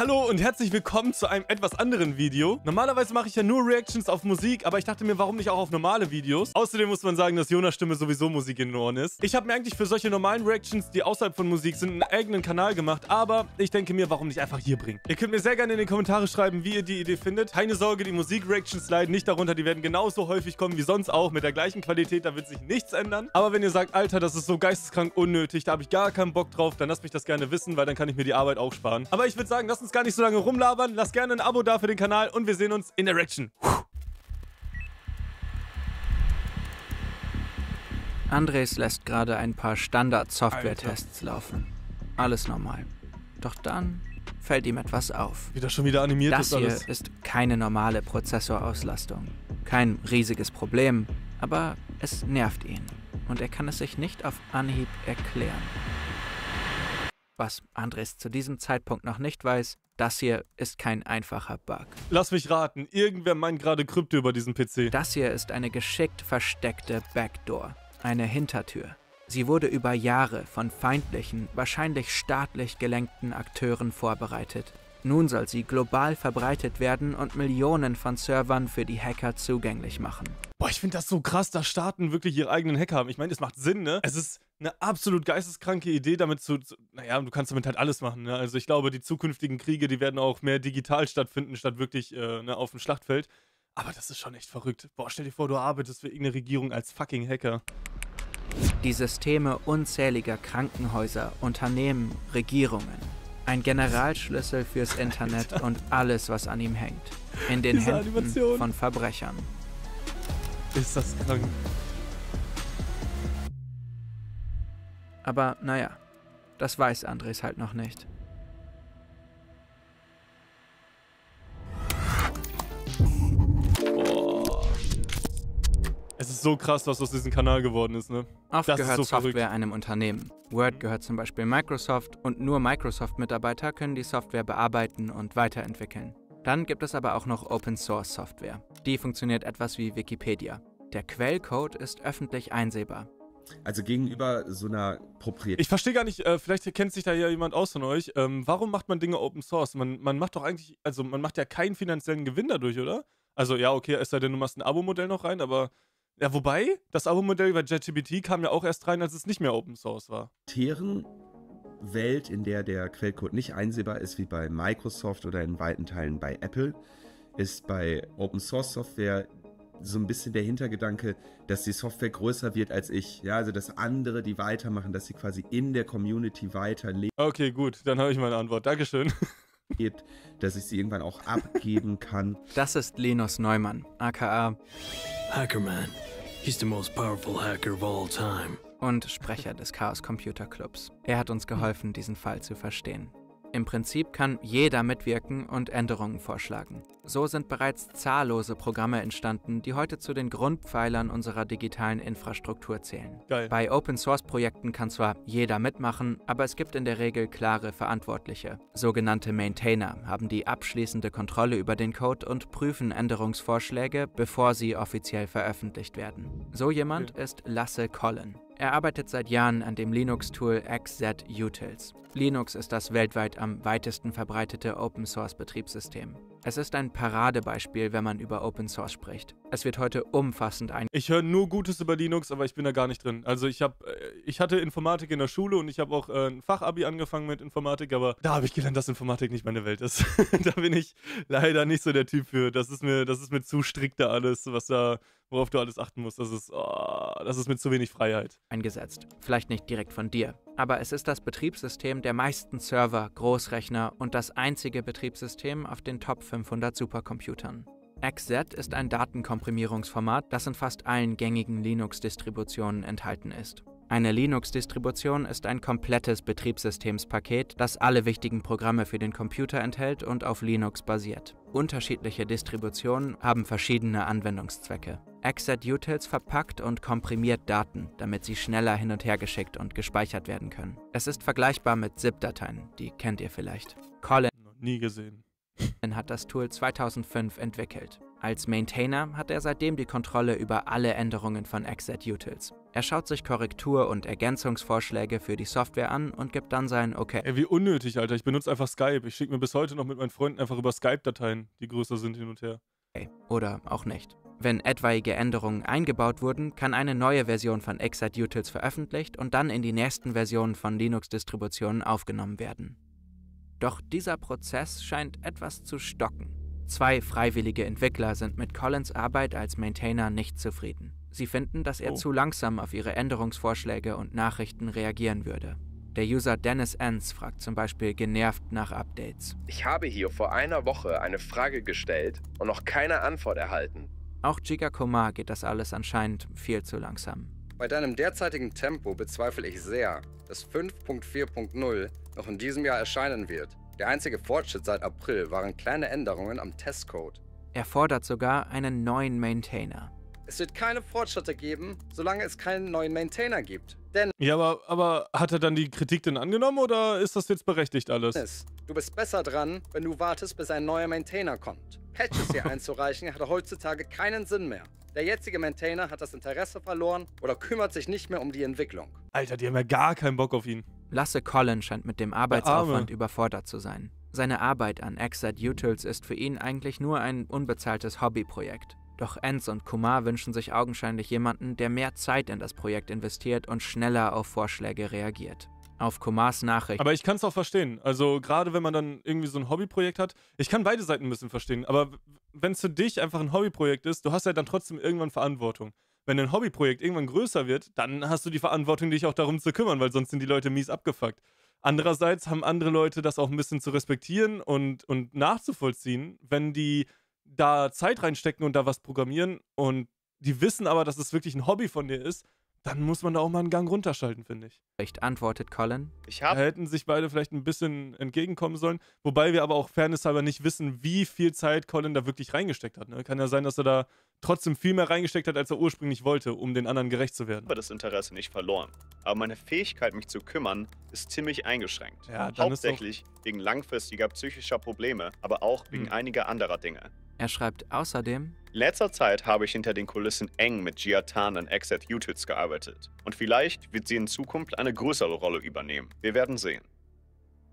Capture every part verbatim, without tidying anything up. Hallo und herzlich willkommen zu einem etwas anderen Video. Normalerweise mache ich ja nur Reactions auf Musik, aber ich dachte mir, warum nicht auch auf normale Videos? Außerdem muss man sagen, dass Jonas Stimme sowieso Musik in den Ohren ist. Ich habe mir eigentlich für solche normalen Reactions, die außerhalb von Musik sind, einen eigenen Kanal gemacht, aber ich denke mir, warum nicht einfach hier bringen? Ihr könnt mir sehr gerne in die Kommentare schreiben, wie ihr die Idee findet. Keine Sorge, die Musik-Reactions leiden nicht darunter, die werden genauso häufig kommen wie sonst auch, mit der gleichen Qualität, da wird sich nichts ändern. Aber wenn ihr sagt, Alter, das ist so geisteskrank unnötig, da habe ich gar keinen Bock drauf, dann lasst mich das gerne wissen, weil dann kann ich mir die Arbeit auch sparen. Aber ich würde sagen, lasst uns gar nicht so lange rumlabern. Lasst gerne ein Abo da für den Kanal und wir sehen uns in der Reaction. Andres lässt gerade ein paar Standard-Software-Tests laufen. Alles normal. Doch dann fällt ihm etwas auf. Wieder schon wieder animiert ist alles. Das hier ist keine normale Prozessorauslastung. Kein riesiges Problem, aber es nervt ihn. Und er kann es sich nicht auf Anhieb erklären. Was Andres zu diesem Zeitpunkt noch nicht weiß, das hier ist kein einfacher Bug. Lass mich raten, irgendwer meint gerade Krypto über diesen P C. Das hier ist eine geschickt versteckte Backdoor, eine Hintertür. Sie wurde über Jahre von feindlichen, wahrscheinlich staatlich gelenkten Akteuren vorbereitet. Nun soll sie global verbreitet werden und Millionen von Servern für die Hacker zugänglich machen. Boah, ich finde das so krass, dass Staaten wirklich ihre eigenen Hacker haben. Ich meine, es macht Sinn, ne? Es ist eine absolut geisteskranke Idee, damit zu, zu... Naja, du kannst damit halt alles machen, ne? Also ich glaube, die zukünftigen Kriege, die werden auch mehr digital stattfinden, statt wirklich äh, ne, auf dem Schlachtfeld. Aber das ist schon echt verrückt. Boah, stell dir vor, du arbeitest für irgendeine Regierung als fucking Hacker. Die Systeme unzähliger Krankenhäuser, Unternehmen, Regierungen... Ein Generalschlüssel fürs Internet Alter. Und alles, was an ihm hängt. In den Diese Händen Animation. Von Verbrechern. Ist das krank. Aber naja, das weiß Andres halt noch nicht. Oh. Es ist so krass, was aus diesem Kanal geworden ist, ne? Oft das gehört so Software verrückt. Einem Unternehmen. Word gehört zum Beispiel Microsoft und nur Microsoft-Mitarbeiter können die Software bearbeiten und weiterentwickeln. Dann gibt es aber auch noch Open-Source-Software. Die funktioniert etwas wie Wikipedia. Der Quellcode ist öffentlich einsehbar. Also gegenüber so einer Proprietät. Ich verstehe gar nicht, äh, vielleicht kennt sich da ja jemand aus von euch. Ähm, warum macht man Dinge Open Source? Man, man macht doch eigentlich, also man macht ja keinen finanziellen Gewinn dadurch, oder? Also ja, okay, es sei denn, du machst ein Abo-Modell noch rein, aber... Ja, wobei, das Abo-Modell über JetGPT kam ja auch erst rein, als es nicht mehr Open Source war. Deren Welt, in der der Quellcode nicht einsehbar ist, wie bei Microsoft oder in weiten Teilen bei Apple, ist bei Open Source Software so ein bisschen der Hintergedanke, dass die Software größer wird als ich. Ja, also dass andere, die weitermachen, dass sie quasi in der Community weiterleben. Okay, gut, dann habe ich meine Antwort. Dankeschön. Dass ich sie irgendwann auch abgeben kann. Das ist Linus Neumann, aka Hackerman. He's the most powerful hacker of all time. Und Sprecher des Chaos Computer Clubs. Er hat uns geholfen, diesen Fall zu verstehen. Im Prinzip kann jeder mitwirken und Änderungen vorschlagen. So sind bereits zahllose Programme entstanden, die heute zu den Grundpfeilern unserer digitalen Infrastruktur zählen. Geil. Bei Open-Source-Projekten kann zwar jeder mitmachen, aber es gibt in der Regel klare Verantwortliche. Sogenannte Maintainer haben die abschließende Kontrolle über den Code und prüfen Änderungsvorschläge, bevor sie offiziell veröffentlicht werden. So jemand okay. ist Lasse Collin. Er arbeitet seit Jahren an dem Linux-Tool X Z Utils. Linux ist das weltweit am weitesten verbreitete Open-Source-Betriebssystem. Es ist ein Paradebeispiel, wenn man über Open-Source spricht. Es wird heute umfassend ein... Ich höre nur Gutes über Linux, aber ich bin da gar nicht drin. Also ich, hab, ich hatte Informatik in der Schule und ich habe auch ein Fachabi angefangen mit Informatik, aber da habe ich gelernt, dass Informatik nicht meine Welt ist. Da bin ich leider nicht so der Typ für. Das ist mir, das ist mir zu strikt da alles, was da... worauf du alles achten musst, das ist, oh, das ist mit zu wenig Freiheit. Eingesetzt. Vielleicht nicht direkt von dir. Aber es ist das Betriebssystem der meisten Server, Großrechner und das einzige Betriebssystem auf den Top fünfhundert Supercomputern. X Z ist ein Datenkomprimierungsformat, das in fast allen gängigen Linux-Distributionen enthalten ist. Eine Linux-Distribution ist ein komplettes Betriebssystemspaket, das alle wichtigen Programme für den Computer enthält und auf Linux basiert. Unterschiedliche Distributionen haben verschiedene Anwendungszwecke. X Z Utils verpackt und komprimiert Daten, damit sie schneller hin und her geschickt und gespeichert werden können. Es ist vergleichbar mit ZIP-Dateien, die kennt ihr vielleicht. Collin. Noch nie gesehen. hat das Tool zweitausendfünf entwickelt. Als Maintainer hat er seitdem die Kontrolle über alle Änderungen von X Z Utils. Er schaut sich Korrektur- und Ergänzungsvorschläge für die Software an und gibt dann sein Okay. Ey, wie unnötig, Alter. Ich benutze einfach Skype. Ich schicke mir bis heute noch mit meinen Freunden einfach über Skype-Dateien, die größer sind, hin und her. Oder auch nicht. Wenn etwaige Änderungen eingebaut wurden, kann eine neue Version von X Z Utils veröffentlicht und dann in die nächsten Versionen von Linux-Distributionen aufgenommen werden. Doch dieser Prozess scheint etwas zu stocken. Zwei freiwillige Entwickler sind mit Collins Arbeit als Maintainer nicht zufrieden. Sie finden, dass er oh. zu langsam auf ihre Änderungsvorschläge und Nachrichten reagieren würde. Der User Dennis Ens fragt zum Beispiel genervt nach Updates. Ich habe hier vor einer Woche eine Frage gestellt und noch keine Antwort erhalten. Auch Gigacoma geht das alles anscheinend viel zu langsam. Bei deinem derzeitigen Tempo bezweifle ich sehr, dass fünf Punkt vier Punkt null noch in diesem Jahr erscheinen wird. Der einzige Fortschritt seit April waren kleine Änderungen am Testcode. Er fordert sogar einen neuen Maintainer. Es wird keine Fortschritte geben, solange es keinen neuen Maintainer gibt. Denn ja, aber, aber hat er dann die Kritik denn angenommen oder ist das jetzt berechtigt alles? Du bist besser dran, wenn du wartest, bis ein neuer Maintainer kommt. Patches hier einzureichen hat heutzutage keinen Sinn mehr. Der jetzige Maintainer hat das Interesse verloren oder kümmert sich nicht mehr um die Entwicklung. Alter, die haben ja gar keinen Bock auf ihn. Lasse Collin scheint mit dem Arbeitsaufwand überfordert zu sein. Seine Arbeit an X Z Utils ist für ihn eigentlich nur ein unbezahltes Hobbyprojekt. Doch Enz und Kumar wünschen sich augenscheinlich jemanden, der mehr Zeit in das Projekt investiert und schneller auf Vorschläge reagiert. Auf Kumars Nachricht. Aber ich kann es auch verstehen. Also gerade wenn man dann irgendwie so ein Hobbyprojekt hat, ich kann beide Seiten ein bisschen verstehen, aber wenn es für dich einfach ein Hobbyprojekt ist, du hast ja dann trotzdem irgendwann Verantwortung. Wenn ein Hobbyprojekt irgendwann größer wird, dann hast du die Verantwortung, dich auch darum zu kümmern, weil sonst sind die Leute mies abgefuckt. Andererseits haben andere Leute das auch ein bisschen zu respektieren und, und nachzuvollziehen, wenn die da Zeit reinstecken und da was programmieren und die wissen aber, dass es wirklich ein Hobby von dir ist, dann muss man da auch mal einen Gang runterschalten, finde ich. Recht antwortet Collin. Ich hab da hätten sich beide vielleicht ein bisschen entgegenkommen sollen, wobei wir aber auch fairnesshalber nicht wissen, wie viel Zeit Collin da wirklich reingesteckt hat. Ne? Kann ja sein, dass er da trotzdem viel mehr reingesteckt hat, als er ursprünglich wollte, um den anderen gerecht zu werden. Ich habe das Interesse nicht verloren, aber meine Fähigkeit, mich zu kümmern, ist ziemlich eingeschränkt. Ja, dann hauptsächlich ist wegen langfristiger psychischer Probleme, aber auch wegen hm. einiger anderer Dinge. Er schreibt außerdem: In letzter Zeit habe ich hinter den Kulissen eng mit Jia Tan an X Z Utils gearbeitet. Und vielleicht wird sie in Zukunft eine größere Rolle übernehmen. Wir werden sehen.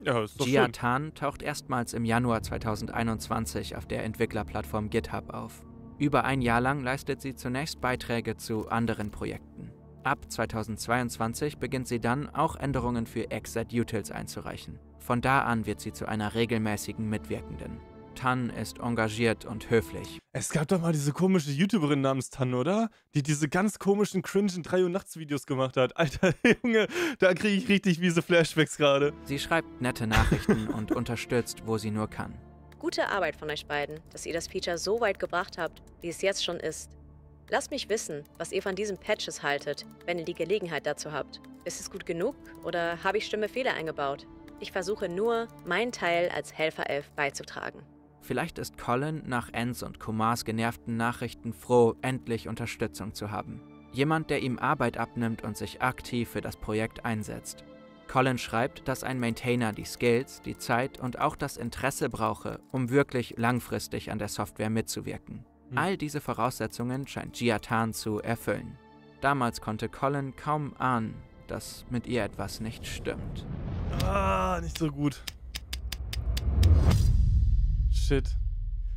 Ja, ist doch schön. Jia Tan taucht erstmals im Januar zweitausendeinundzwanzig auf der Entwicklerplattform GitHub auf. Über ein Jahr lang leistet sie zunächst Beiträge zu anderen Projekten. Ab zweitausendzweiundzwanzig beginnt sie dann, auch Änderungen für X Z Utils einzureichen. Von da an wird sie zu einer regelmäßigen Mitwirkenden. Tan ist engagiert und höflich. Es gab doch mal diese komische YouTuberin namens Tan, oder? Die diese ganz komischen cringen drei Uhr nachts Videos gemacht hat. Alter Junge, da kriege ich richtig wiese Flashbacks gerade. Sie schreibt nette Nachrichten und unterstützt, wo sie nur kann. Gute Arbeit von euch beiden, dass ihr das Feature so weit gebracht habt, wie es jetzt schon ist. Lasst mich wissen, was ihr von diesen Patches haltet, wenn ihr die Gelegenheit dazu habt. Ist es gut genug oder habe ich schlimme Fehler eingebaut? Ich versuche nur, meinen Teil als Helferelf beizutragen. Vielleicht ist Collin nach Ens und Kumars genervten Nachrichten froh, endlich Unterstützung zu haben. Jemand, der ihm Arbeit abnimmt und sich aktiv für das Projekt einsetzt. Collin schreibt, dass ein Maintainer die Skills, die Zeit und auch das Interesse brauche, um wirklich langfristig an der Software mitzuwirken. Hm. All diese Voraussetzungen scheint Jia Tan zu erfüllen. Damals konnte Collin kaum ahnen, dass mit ihr etwas nicht stimmt. Ah, nicht so gut. Shit.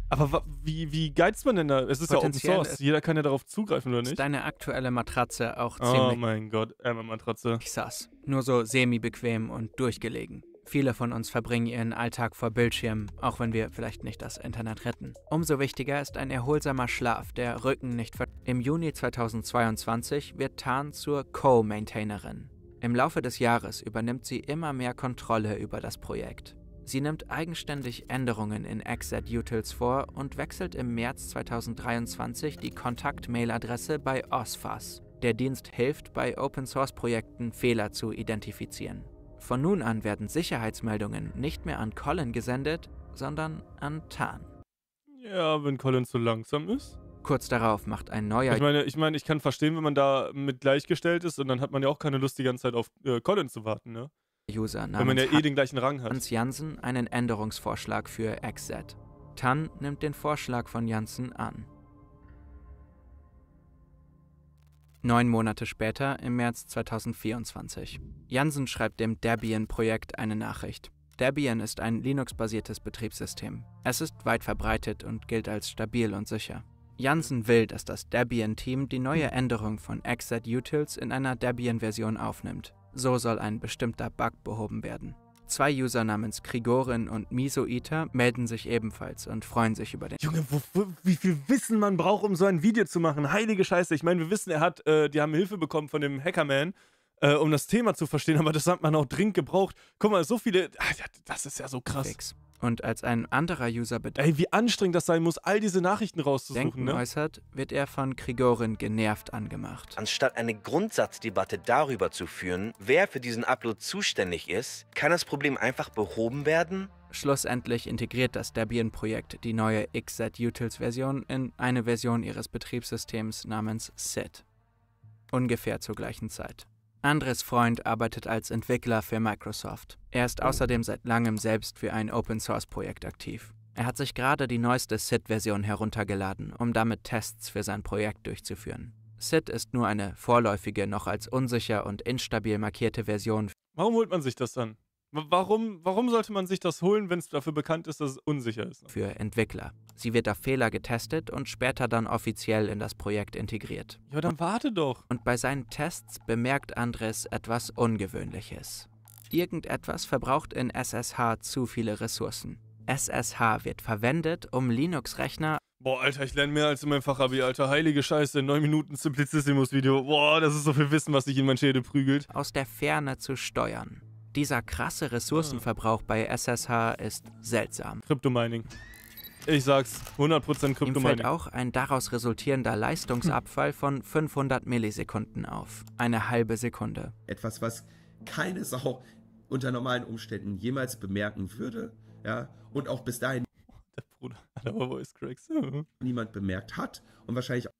Aber wie, wie geizt man denn da? Es ist ja Open Source. Jeder kann ja darauf zugreifen, oder nicht? Ist deine aktuelle Matratze auch ziemlich... Oh mein Gott, ärmer Matratze. Ich saß. Nur so semi-bequem und durchgelegen. Viele von uns verbringen ihren Alltag vor Bildschirmen, auch wenn wir vielleicht nicht das Internet retten. Umso wichtiger ist ein erholsamer Schlaf, der Rücken nicht ver... Im Juni zweitausendzweiundzwanzig wird Tan zur Co-Maintainerin. Im Laufe des Jahres übernimmt sie immer mehr Kontrolle über das Projekt. Sie nimmt eigenständig Änderungen in X Z Utils vor und wechselt im März zweitausenddreiundzwanzig die Kontakt-Mail-Adresse bei O S F A S. Der Dienst hilft, bei Open-Source-Projekten Fehler zu identifizieren. Von nun an werden Sicherheitsmeldungen nicht mehr an Collin gesendet, sondern an Tan. Ja, wenn Collin zu langsam ist. Kurz darauf macht ein neuer... Ich meine, ich meine, ich kann verstehen, wenn man da mit gleichgestellt ist und dann hat man ja auch keine Lust, die ganze Zeit auf äh, Collin zu warten, ne? User namens Wenn man ja eh den gleichen Rang hat. Jansen einen Änderungsvorschlag für X Z. Tan nimmt den Vorschlag von Jansen an. Neun Monate später, im März zweitausendvierundzwanzig. Jansen schreibt dem Debian-Projekt eine Nachricht. Debian ist ein Linux-basiertes Betriebssystem. Es ist weit verbreitet und gilt als stabil und sicher. Jansen will, dass das Debian-Team die neue Änderung von X Z-Utils in einer Debian-Version aufnimmt. So soll ein bestimmter Bug behoben werden. Zwei User namens Grigorin und Miso Eater melden sich ebenfalls und freuen sich über den... Junge, wo, wo, wie viel Wissen man braucht, um so ein Video zu machen. Heilige Scheiße. Ich meine, wir wissen, er hat, äh, die haben Hilfe bekommen von dem Hackerman, äh, um das Thema zu verstehen, aber das hat man auch dringend gebraucht. Guck mal, so viele... Ach, das ist ja so krass. Fix. Und als ein anderer User bedenkt... Ey, wie anstrengend das sein muss, all diese Nachrichten rauszusuchen, Denken ne? äußert, wird er von Grigorin genervt angemacht. Anstatt eine Grundsatzdebatte darüber zu führen, wer für diesen Upload zuständig ist, kann das Problem einfach behoben werden? Schlussendlich integriert das Debian-Projekt die neue X Z-Utils-Version in eine Version ihres Betriebssystems namens S I D. Ungefähr zur gleichen Zeit. Andres Freund arbeitet als Entwickler für Microsoft. Er ist außerdem seit langem selbst für ein Open-Source-Projekt aktiv. Er hat sich gerade die neueste S I D-Version heruntergeladen, um damit Tests für sein Projekt durchzuführen. S I D ist nur eine vorläufige, noch als unsicher und instabil markierte Version. Warum holt man sich das dann? Warum, warum sollte man sich das holen, wenn es dafür bekannt ist, dass es unsicher ist? Für Entwickler. Sie wird auf Fehler getestet und später dann offiziell in das Projekt integriert. Ja, dann warte doch. Und bei seinen Tests bemerkt Andres etwas Ungewöhnliches. Irgendetwas verbraucht in S S H zu viele Ressourcen. S S H wird verwendet, um Linux-Rechner... Boah, Alter, ich lerne mehr als in meinem Fachabi, Alter. Heilige Scheiße, neun Minuten Simplicissimus-Video. Boah, das ist so viel Wissen, was sich in meinen Schädel prügelt. ...aus der Ferne zu steuern. Dieser krasse Ressourcenverbrauch bei S S H ist seltsam. Kryptomining. Ich sag's, hundert Prozent Kryptomining. Ihm fällt auch ein daraus resultierender Leistungsabfall von fünfhundert Millisekunden auf. Eine halbe Sekunde. Etwas, was keine Sau unter normalen Umständen jemals bemerken würde, ja, und auch bis dahin der Bruder hat aber Voice Cracks. Niemand bemerkt hat und wahrscheinlich auch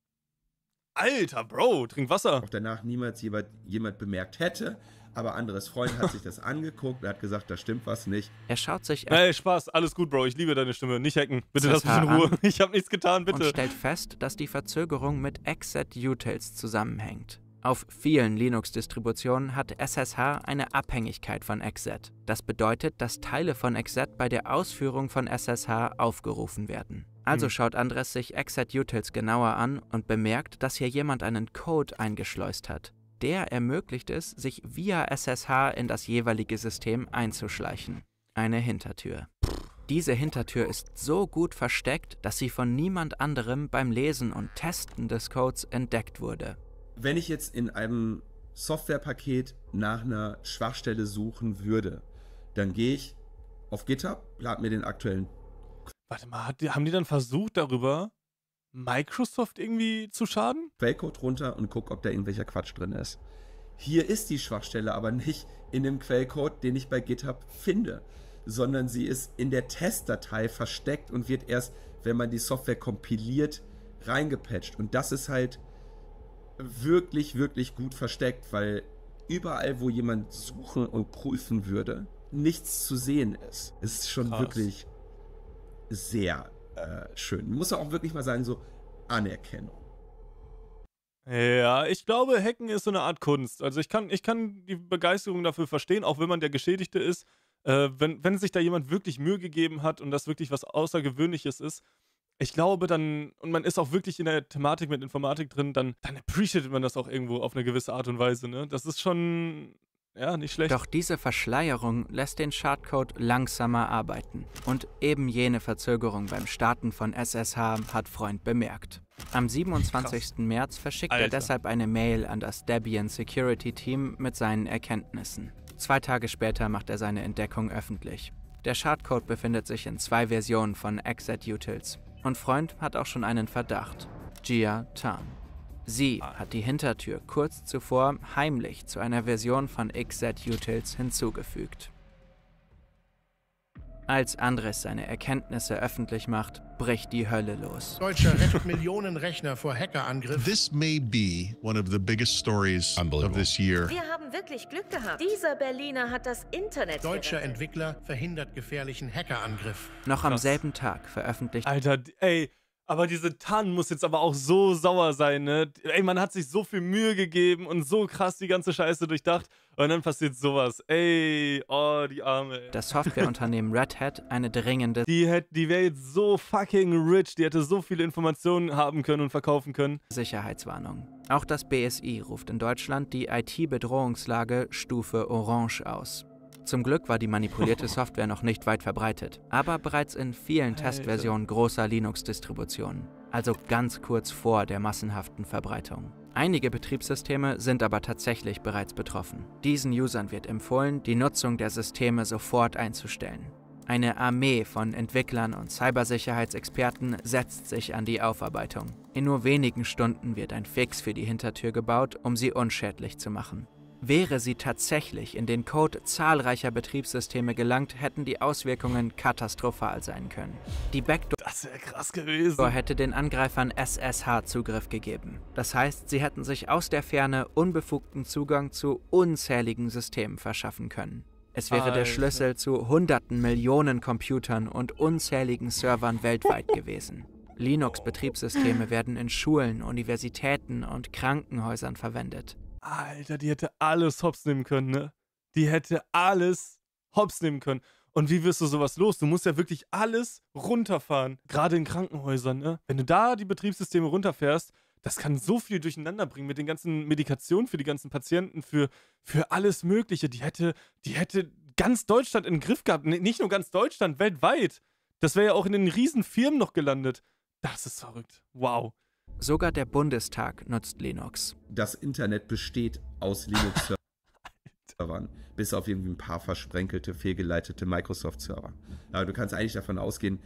Alter, Bro, trink Wasser. Auch danach niemals jemand, jemand bemerkt hätte. Aber Andres Freund hat sich das angeguckt und hat gesagt, da stimmt was nicht. Er schaut sich... Hey, Spaß, alles gut, Bro, ich liebe deine Stimme. Nicht hacken, bitte lass mich in Ruhe. Ich habe nichts getan, bitte. Und stellt fest, dass die Verzögerung mit X Z-Utils zusammenhängt. Auf vielen Linux-Distributionen hat S S H eine Abhängigkeit von X Z. Das bedeutet, dass Teile von X Z bei der Ausführung von S S H aufgerufen werden. Also schaut Andres sich X Z-Utils genauer an und bemerkt, dass hier jemand einen Code eingeschleust hat. Der ermöglicht es, sich via S S H in das jeweilige System einzuschleichen. Eine Hintertür. Diese Hintertür ist so gut versteckt, dass sie von niemand anderem beim Lesen und Testen des Codes entdeckt wurde. Wenn ich jetzt in einem Softwarepaket nach einer Schwachstelle suchen würde, dann gehe ich auf GitHub, lade mir den aktuellen... Warte mal, haben die dann versucht darüber... Microsoft irgendwie zu schaden? Quellcode runter und guck, ob da irgendwelcher Quatsch drin ist. Hier ist die Schwachstelle aber nicht in dem Quellcode, den ich bei GitHub finde, sondern sie ist in der Testdatei versteckt und wird erst, wenn man die Software kompiliert, reingepatcht. Und das ist halt wirklich, wirklich gut versteckt, weil überall, wo jemand suchen und prüfen würde, nichts zu sehen ist. Es ist schon Krass. wirklich sehr... Äh, schön. Muss auch wirklich mal sagen, so Anerkennung. Ja, ich glaube, Hacken ist so eine Art Kunst. Also ich kann, ich kann die Begeisterung dafür verstehen, auch wenn man der Geschädigte ist. Äh, wenn, wenn sich da jemand wirklich Mühe gegeben hat und das wirklich was Außergewöhnliches ist, ich glaube dann, und man ist auch wirklich in der Thematik mit Informatik drin, dann, dann appreciatet man das auch irgendwo auf eine gewisse Art und Weise. Ne? Das ist schon... Ja, nicht schlecht. Doch diese Verschleierung lässt den Schadcode langsamer arbeiten. Und eben jene Verzögerung beim Starten von S S H hat Freund bemerkt. Am siebenundzwanzigsten März verschickt Alter. er deshalb eine Mail an das Debian Security Team mit seinen Erkenntnissen. Zwei Tage später macht er seine Entdeckung öffentlich. Der Schadcode befindet sich in zwei Versionen von X Z-Utils. Und Freund hat auch schon einen Verdacht. Jia Tan. Sie hat die Hintertür kurz zuvor heimlich zu einer Version von X Z-Utils hinzugefügt. Als Andres seine Erkenntnisse öffentlich macht, bricht die Hölle los. Deutscher Recht Millionen Rechner vor Hackerangriff. This may be one of the biggest stories of this year. Wir haben wirklich Glück gehabt. Dieser Berliner hat das Internet. Deutscher gerettet. Entwickler verhindert gefährlichen Hackerangriff. Noch am selben Tag veröffentlicht. Alter, ey, aber diese Tan muss jetzt aber auch so sauer sein, ne? Ey, man hat sich so viel Mühe gegeben und so krass die ganze Scheiße durchdacht. Und dann passiert sowas. Ey, oh, die Arme. Ey. Das Softwareunternehmen Red Hat eine dringende... Die, hätte, die wäre jetzt so fucking rich. Die hätte so viele Informationen haben können und verkaufen können. Sicherheitswarnung. Auch das B S I ruft in Deutschland die I T-Bedrohungslage Stufe Orange aus. Zum Glück war die manipulierte Software noch nicht weit verbreitet, aber bereits in vielen Testversionen großer Linux-Distributionen. Also ganz kurz vor der massenhaften Verbreitung. Einige Betriebssysteme sind aber tatsächlich bereits betroffen. Diesen Usern wird empfohlen, die Nutzung der Systeme sofort einzustellen. Eine Armee von Entwicklern und Cybersicherheitsexperten setzt sich an die Aufarbeitung. In nur wenigen Stunden wird ein Fix für die Hintertür gebaut, um sie unschädlich zu machen. Wäre sie tatsächlich in den Code zahlreicher Betriebssysteme gelangt, hätten die Auswirkungen katastrophal sein können. Die Backdoor das wäre krass gewesen. hätte den Angreifern S S H-Zugriff gegeben. Das heißt, sie hätten sich aus der Ferne unbefugten Zugang zu unzähligen Systemen verschaffen können. Es wäre Alter. der Schlüssel zu hunderten Millionen Computern und unzähligen Servern weltweit gewesen. Linux-Betriebssysteme werden in Schulen, Universitäten und Krankenhäusern verwendet. Alter, die hätte alles hops nehmen können, ne? Die hätte alles hops nehmen können. Und wie wirst du sowas los? Du musst ja wirklich alles runterfahren. Gerade in Krankenhäusern, ne? Wenn du da die Betriebssysteme runterfährst, das kann so viel durcheinander bringen mit den ganzen Medikationen für die ganzen Patienten, für, für alles Mögliche. Die hätte, die hätte ganz Deutschland in den Griff gehabt. Nicht nur ganz Deutschland, weltweit. Das wäre ja auch in den riesen Firmen noch gelandet. Das ist verrückt. Wow. Sogar der Bundestag nutzt Linux. Das Internet besteht aus Linux-Servern, bis auf irgendwie ein paar versprenkelte, fehlgeleitete Microsoft-Server. Aber du kannst eigentlich davon ausgehen,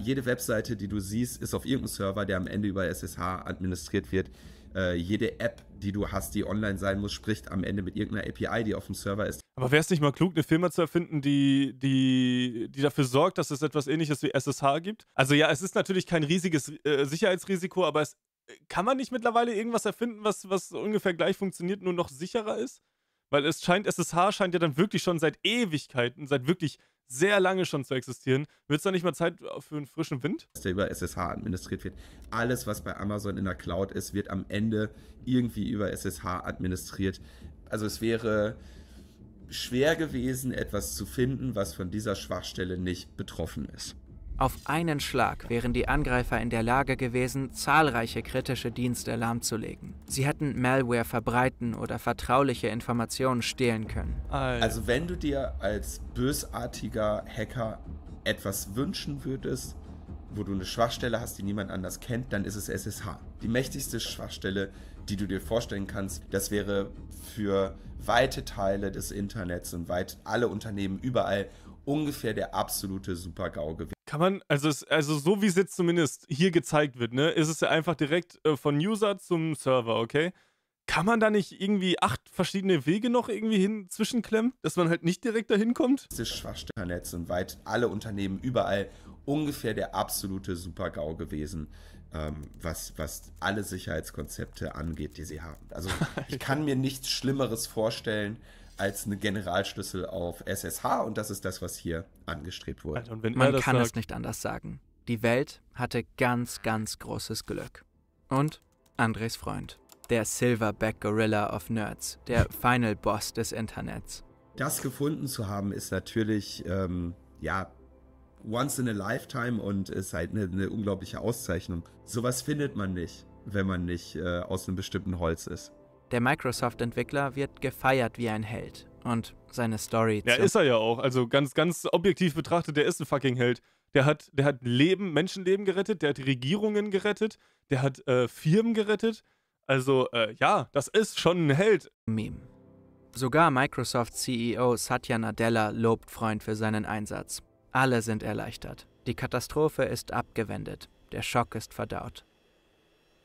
jede Webseite, die du siehst, ist auf irgendeinem Server, der am Ende über S S H administriert wird. Äh, jede App, die du hast, die online sein muss, spricht am Ende mit irgendeiner A P I, die auf dem Server ist. Aber wäre es nicht mal klug, eine Firma zu erfinden, die, die, die dafür sorgt, dass es etwas Ähnliches wie S S H gibt? Also ja, es ist natürlich kein riesiges äh, Sicherheitsrisiko, aber es kann man nicht mittlerweile irgendwas erfinden, was, was ungefähr gleich funktioniert, nur noch sicherer ist? Weil es scheint, S S H scheint ja dann wirklich schon seit Ewigkeiten, seit wirklich sehr lange schon zu existieren. Wird es da nicht mal Zeit für einen frischen Wind? Dass der über S S H administriert wird. Alles, was bei Amazon in der Cloud ist, wird am Ende irgendwie über S S H administriert. Also es wäre schwer gewesen, etwas zu finden, was von dieser Schwachstelle nicht betroffen ist. Auf einen Schlag wären die Angreifer in der Lage gewesen, zahlreiche kritische Dienste lahmzulegen. Sie hätten Malware verbreiten oder vertrauliche Informationen stehlen können. Also wenn du dir als bösartiger Hacker etwas wünschen würdest, wo du eine Schwachstelle hast, die niemand anders kennt, dann ist es S S H. Die mächtigste Schwachstelle, die du dir vorstellen kannst, das wäre für weite Teile des Internets und weit alle Unternehmen überall ungefähr der absolute Super-GAU gewesen. Kann man, also, es, also so wie es jetzt zumindest hier gezeigt wird, ne, ist es ja einfach direkt äh, von User zum Server, okay? Kann man da nicht irgendwie acht verschiedene Wege noch irgendwie hin zwischenklemmen, dass man halt nicht direkt dahin kommt? Das ist Schwachstellennetz und weit alle Unternehmen überall ungefähr der absolute Super-GAU gewesen, ähm, was, was alle Sicherheitskonzepte angeht, die sie haben. Also ich kann mir nichts Schlimmeres vorstellen als eine Generalschlüssel auf S S H und das ist das, was hier angestrebt wurde. Alter, und wenn Man kann sagt... es nicht anders sagen. Die Welt hatte ganz, ganz großes Glück. Und Andres Freund, der Silverback Gorilla of Nerds, der Final Boss des Internets. Das gefunden zu haben ist natürlich, ähm, ja, once in a lifetime und ist halt eine, eine unglaubliche Auszeichnung. Sowas findet man nicht, wenn man nicht äh, aus einem bestimmten Holz ist. Der Microsoft-Entwickler wird gefeiert wie ein Held. Und seine Story... Ja, ist er ja auch. Also ganz, ganz objektiv betrachtet, der ist ein fucking Held. Der hat, der hat Leben, Menschenleben gerettet, der hat Regierungen gerettet, der hat äh, Firmen gerettet. Also, äh, ja, das ist schon ein Held. Meme. Sogar Microsoft-C E O Satya Nadella lobt Freund für seinen Einsatz. Alle sind erleichtert. Die Katastrophe ist abgewendet. Der Schock ist verdaut.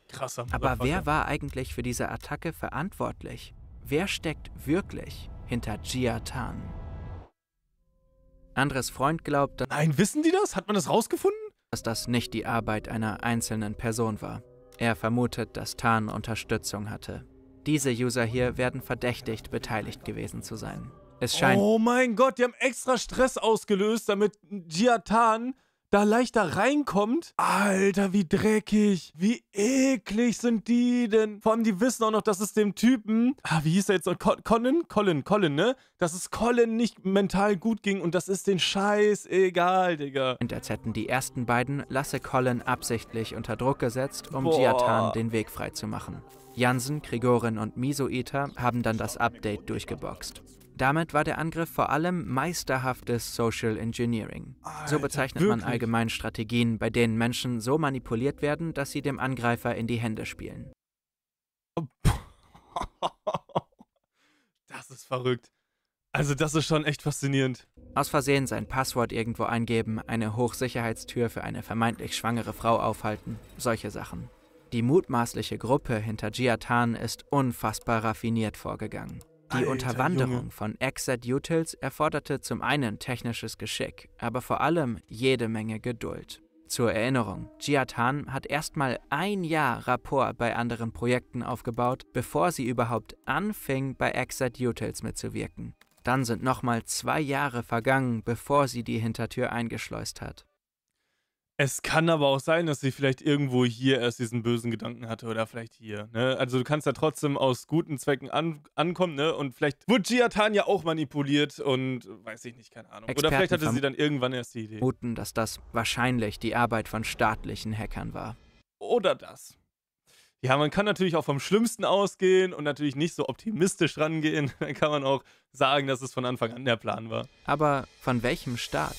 Krasser Aber wer war eigentlich für diese Attacke verantwortlich? Wer steckt wirklich hinter Jia Tan? Andres Freund glaubt, dass Nein, wissen die das? Hat man das rausgefunden? Dass das nicht die Arbeit einer einzelnen Person war. Er vermutet, dass Tan Unterstützung hatte. Diese User hier werden verdächtigt, beteiligt gewesen zu sein. Es scheint... Oh mein Gott, die haben extra Stress ausgelöst, damit Jia Tan da leichter reinkommt. Alter, wie dreckig. Wie eklig sind die denn? Vor allem, die wissen auch noch, dass es dem Typen... Ah, wie hieß er jetzt? Collin? Collin, Collin, ne? Dass es Collin nicht mental gut ging und das ist den Scheiß egal, Digga. Und als hätten die ersten beiden Lasse Collin absichtlich unter Druck gesetzt, um Boah. Jia Tan den Weg frei zu machen. Jansen, Grigorin und Miso Eater haben dann das Update durchgeboxt. Damit war der Angriff vor allem meisterhaftes Social Engineering. Alter, so bezeichnet wirklich? man allgemein Strategien, bei denen Menschen so manipuliert werden, dass sie dem Angreifer in die Hände spielen. Das ist verrückt. Also das ist schon echt faszinierend. Aus Versehen sein Passwort irgendwo eingeben, eine Hochsicherheitstür für eine vermeintlich schwangere Frau aufhalten, solche Sachen. Die mutmaßliche Gruppe hinter Jia Tan ist unfassbar raffiniert vorgegangen. Die Alter, Unterwanderung Junge. von X Z-Utils erforderte zum einen technisches Geschick, aber vor allem jede Menge Geduld. Zur Erinnerung, Jia Tan hat erstmal ein Jahr Rapport bei anderen Projekten aufgebaut, bevor sie überhaupt anfing, bei X Z-Utils mitzuwirken. Dann sind nochmal zwei Jahre vergangen, bevor sie die Hintertür eingeschleust hat. Es kann aber auch sein, dass sie vielleicht irgendwo hier erst diesen bösen Gedanken hatte oder vielleicht hier. Ne? Also du kannst ja trotzdem aus guten Zwecken an, ankommen, ne? Und vielleicht wurde Jia Tan ja auch manipuliert und weiß ich nicht, keine Ahnung. Experten oder vielleicht hatte sie dann irgendwann erst die Idee. Vermuten, dass das wahrscheinlich die Arbeit von staatlichen Hackern war. Oder das. Ja, man kann natürlich auch vom Schlimmsten ausgehen und natürlich nicht so optimistisch rangehen. Dann kann man auch sagen, dass es von Anfang an der Plan war. Aber von welchem Staat?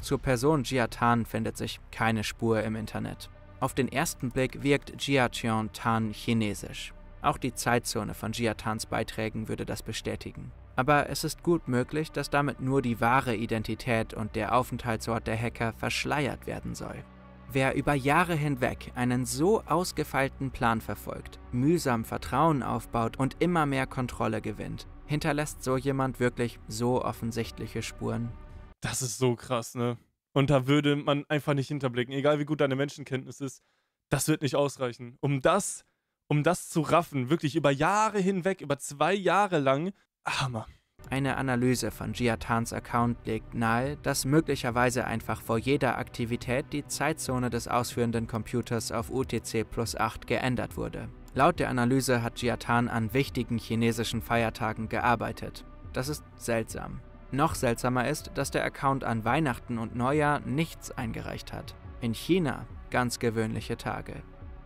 Zur Person Jia Tan findet sich keine Spur im Internet. Auf den ersten Blick wirkt Jia Tan chinesisch. Auch die Zeitzone von Jia Tans Beiträgen würde das bestätigen. Aber es ist gut möglich, dass damit nur die wahre Identität und der Aufenthaltsort der Hacker verschleiert werden soll. Wer über Jahre hinweg einen so ausgefeilten Plan verfolgt, mühsam Vertrauen aufbaut und immer mehr Kontrolle gewinnt, hinterlässt so jemand wirklich so offensichtliche Spuren? Das ist so krass, ne? Und da würde man einfach nicht hinterblicken. Egal wie gut deine Menschenkenntnis ist, das wird nicht ausreichen. Um das, um das zu raffen, wirklich über Jahre hinweg, über zwei Jahre lang, Hammer. Eine Analyse von Jia Tans Account legt nahe, dass möglicherweise einfach vor jeder Aktivität die Zeitzone des ausführenden Computers auf U T C plus acht geändert wurde. Laut der Analyse hat Jia Tan an wichtigen chinesischen Feiertagen gearbeitet. Das ist seltsam. Noch seltsamer ist, dass der Account an Weihnachten und Neujahr nichts eingereicht hat. In China ganz gewöhnliche Tage.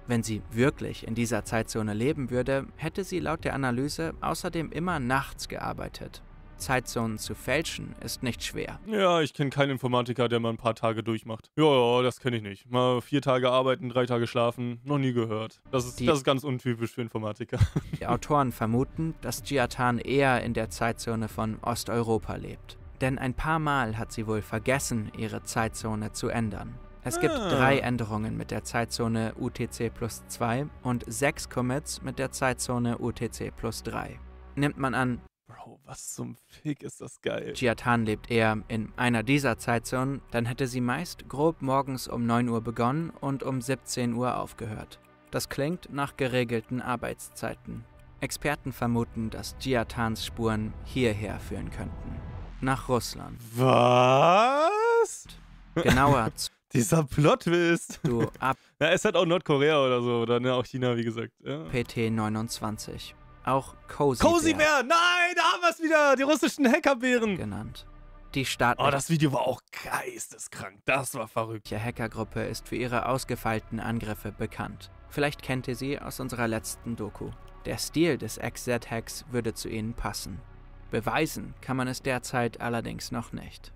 Wenn sie wirklich in dieser Zeitzone leben würde, hätte sie laut der Analyse außerdem immer nachts gearbeitet. Zeitzonen zu fälschen ist nicht schwer. Ja, ich kenne keinen Informatiker, der mal ein paar Tage durchmacht. Ja, ja, das kenne ich nicht. Mal vier Tage arbeiten, drei Tage schlafen, noch nie gehört. Das ist, die, das ist ganz untypisch für Informatiker. Die Autoren vermuten, dass Jia Tan eher in der Zeitzone von Osteuropa lebt. Denn ein paar Mal hat sie wohl vergessen, ihre Zeitzone zu ändern. Es gibt ah. drei Änderungen mit der Zeitzone U T C plus zwei und sechs Commits mit der Zeitzone U T C plus drei. Nimmt man an, Bro, was zum Fick ist das geil. Jia Tan lebt eher in einer dieser Zeitzonen, dann hätte sie meist grob morgens um neun Uhr begonnen und um siebzehn Uhr aufgehört. Das klingt nach geregelten Arbeitszeiten. Experten vermuten, dass Jia Tans Spuren hierher führen könnten. Nach Russland. Was? Genauer zu... Dieser Plot-Twist. Du ab... Na, es hat auch Nordkorea oder so, oder ne, auch China, wie gesagt. Ja. P T neunundzwanzig. Auch Cozy, Cozy Bear. Bear, nein, da haben wir es wieder, die russischen Hackerbären genannt. Die staatliche... Oh, das Video war auch geisteskrank, das war verrückt. Die Hackergruppe ist für ihre ausgefeilten Angriffe bekannt. Vielleicht kennt ihr sie aus unserer letzten Doku. Der Stil des X Z-Hacks würde zu ihnen passen. Beweisen kann man es derzeit allerdings noch nicht.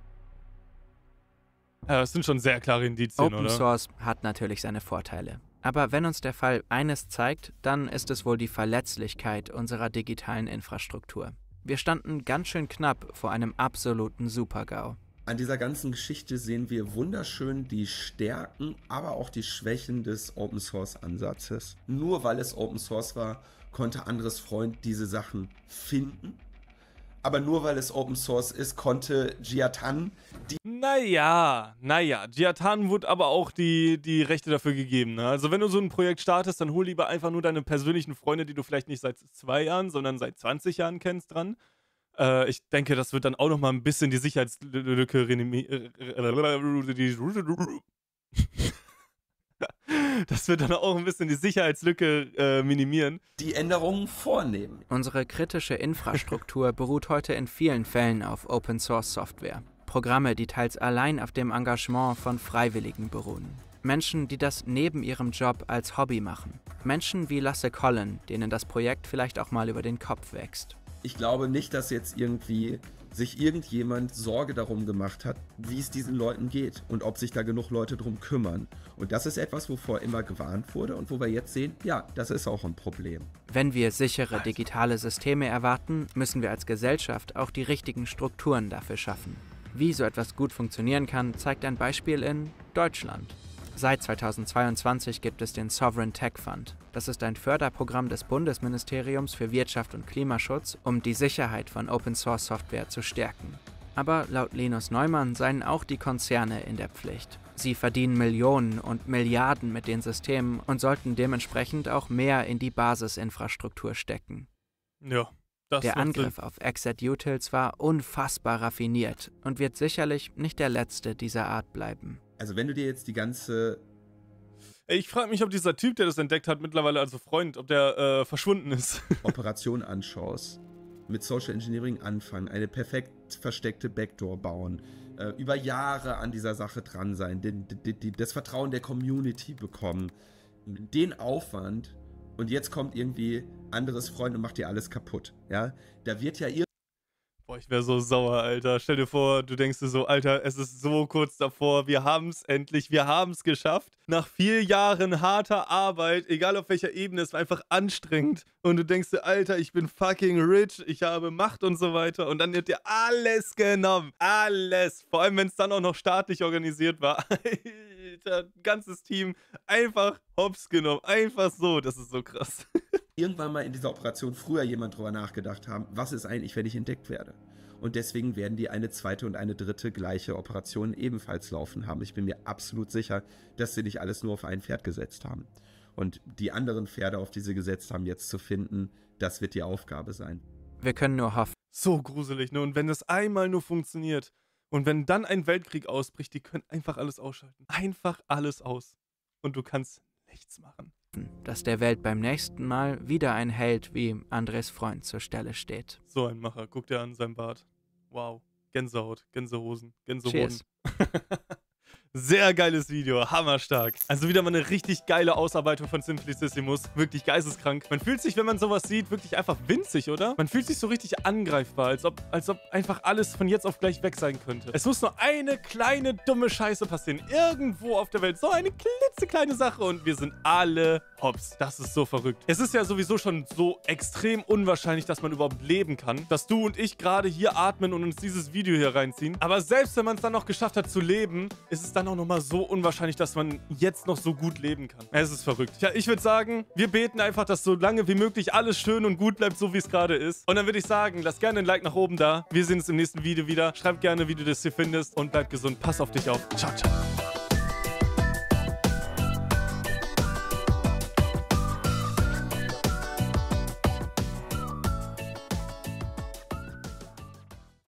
Ja, das sind schon sehr klare Indizien, oder? Open Source hat natürlich seine Vorteile. Aber wenn uns der Fall eines zeigt, dann ist es wohl die Verletzlichkeit unserer digitalen Infrastruktur. Wir standen ganz schön knapp vor einem absoluten Super-GAU. An dieser ganzen Geschichte sehen wir wunderschön die Stärken, aber auch die Schwächen des Open-Source-Ansatzes. Nur weil es Open-Source war, konnte Andres Freund diese Sachen finden. aber nur weil es Open Source ist, konnte Jia Tan die... Naja, naja, Jia Tan wurde aber auch die, die Rechte dafür gegeben. Ne? Also wenn du so ein Projekt startest, dann hol lieber einfach nur deine persönlichen Freunde, die du vielleicht nicht seit zwei Jahren, sondern seit zwanzig Jahren kennst, dran. Äh, ich denke, das wird dann auch nochmal ein bisschen die Sicherheitslücke... Das wird dann auch ein bisschen die Sicherheitslücke äh, minimieren. Die Änderungen vornehmen. Unsere kritische Infrastruktur beruht heute in vielen Fällen auf Open-Source-Software. Programme, die teils allein auf dem Engagement von Freiwilligen beruhen. Menschen, die das neben ihrem Job als Hobby machen. Menschen wie Lasse Collin, denen das Projekt vielleicht auch mal über den Kopf wächst. Ich glaube nicht, dass jetzt irgendwie sich irgendjemand Sorge darum gemacht hat, wie es diesen Leuten geht und ob sich da genug Leute drum kümmern. Und das ist etwas, wovor immer gewarnt wurde und wo wir jetzt sehen, ja, das ist auch ein Problem. Wenn wir sichere digitale Systeme erwarten, müssen wir als Gesellschaft auch die richtigen Strukturen dafür schaffen. Wie so etwas gut funktionieren kann, zeigt ein Beispiel in Deutschland. Seit zweitausendzweiundzwanzig gibt es den Sovereign Tech Fund. Das ist ein Förderprogramm des Bundesministeriums für Wirtschaft und Klimaschutz, um die Sicherheit von Open-Source-Software zu stärken. Aber laut Linus Neumann seien auch die Konzerne in der Pflicht. Sie verdienen Millionen und Milliarden mit den Systemen und sollten dementsprechend auch mehr in die Basisinfrastruktur stecken. Ja. Das der Angriff Sinn. auf X Z-Utils war unfassbar raffiniert und wird sicherlich nicht der letzte dieser Art bleiben. Also wenn du dir jetzt die ganze... Ich frage mich, ob dieser Typ, der das entdeckt hat, mittlerweile also Freund, ob der äh, verschwunden ist. Operation anschaust, mit Social Engineering anfangen, eine perfekt versteckte Backdoor bauen, äh, über Jahre an dieser Sache dran sein, den, den, den, das Vertrauen der Community bekommen, den Aufwand... Und jetzt kommt irgendwie anderes Freund und macht dir alles kaputt, ja? Da wird ja ihr... Boah, ich wäre so sauer, Alter. Stell dir vor, du denkst dir so, Alter, es ist so kurz davor, wir haben es endlich, wir haben es geschafft. Nach vier Jahren harter Arbeit, egal auf welcher Ebene, es war einfach anstrengend. Und du denkst dir, Alter, ich bin fucking rich, ich habe Macht und so weiter. Und dann wird dir alles genommen, alles. Vor allem, wenn es dann auch noch staatlich organisiert war. Alter, ganzes Team einfach hops genommen, einfach so, das ist so krass. Irgendwann mal in dieser Operation früher jemand drüber nachgedacht haben, was ist eigentlich, wenn ich entdeckt werde? Und deswegen werden die eine zweite und eine dritte gleiche Operation ebenfalls laufen haben. Ich bin mir absolut sicher, dass sie nicht alles nur auf ein Pferd gesetzt haben. Und die anderen Pferde, auf die sie gesetzt haben, jetzt zu finden, das wird die Aufgabe sein. Wir können nur hoffen. So gruselig, ne? Und wenn das einmal nur funktioniert und wenn dann ein Weltkrieg ausbricht, die können einfach alles ausschalten. Einfach alles aus. Und du kannst nichts machen. Dass der Welt beim nächsten Mal wieder ein Held wie Andres Freund zur Stelle steht. So ein Macher, guckt er an seinem Bart. Wow, Gänsehaut, Gänsehosen, Gänsehoden. Sehr geiles Video, hammerstark. Also wieder mal eine richtig geile Ausarbeitung von Simplicissimus. Wirklich geisteskrank. Man fühlt sich, wenn man sowas sieht, wirklich einfach winzig, oder? Man fühlt sich so richtig angreifbar, als ob, als ob einfach alles von jetzt auf gleich weg sein könnte. Es muss nur eine kleine, dumme Scheiße passieren. Irgendwo auf der Welt. So eine klitzekleine Sache und wir sind alle hops. Das ist so verrückt. Es ist ja sowieso schon so extrem unwahrscheinlich, dass man überhaupt leben kann. Dass du und ich gerade hier atmen und uns dieses Video hier reinziehen. Aber selbst wenn man es dann noch geschafft hat zu leben, ist es dann auch nochmal so unwahrscheinlich, dass man jetzt noch so gut leben kann. Es ist verrückt. Ja, ich würde sagen, wir beten einfach, dass so lange wie möglich alles schön und gut bleibt, so wie es gerade ist. Und dann würde ich sagen, lass gerne ein Like nach oben da. Wir sehen uns im nächsten Video wieder. Schreib gerne, wie du das hier findest und bleib gesund. Pass auf dich auf. Ciao, ciao.